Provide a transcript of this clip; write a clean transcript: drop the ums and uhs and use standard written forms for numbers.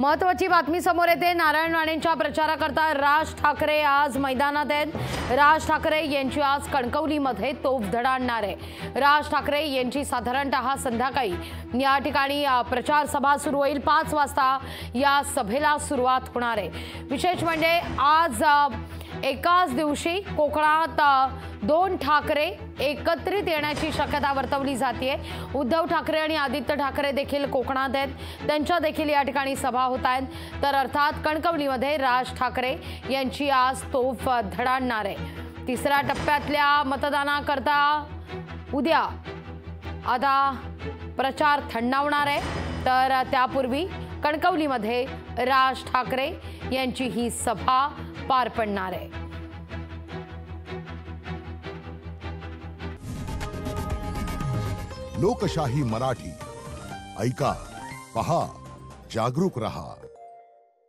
महत्त्वाची बातमी समोर येते। नारायण राणेंच्या प्रचाराकरता राज ठाकरे आज मैदानात आहेत। राज ठाकरे यांची आज कणकवलीमध्ये तोफ धडाडणार आहे। राज ठाकरे यांची साधारणतः संध्याकाळी या ठिकाणी प्रचार सभा सुरू होईल। 5 वाजता या सभेला सुरुवात होणार आहे। विशेष म्हणजे आज एकाच दिवशी कोकणात 2 ठाकरे एकत्रित येण्याची शक्यता वर्तवली जाते। उद्धव ठाकरे आणि आदित्य ठाकरे देखील कोकणात आहेत, त्यांच्या देखील या ठिकाणी सभा होत आहेत। तर अर्थात कणकवलीमध्ये राज ठाकरे यांची आज तोफ धडाडणार आहे। 3ऱ्या टप्प्यातल्या मतदानाकरता उद्या आता प्रचार थंडावणार आहे। तर त्यापूर्वी कणकवलीमध्ये राज ठाकरे यांची ही सभा पार पडणार आहे। लोकशाही मराठी ऐका, पहा, जागरूक रहा।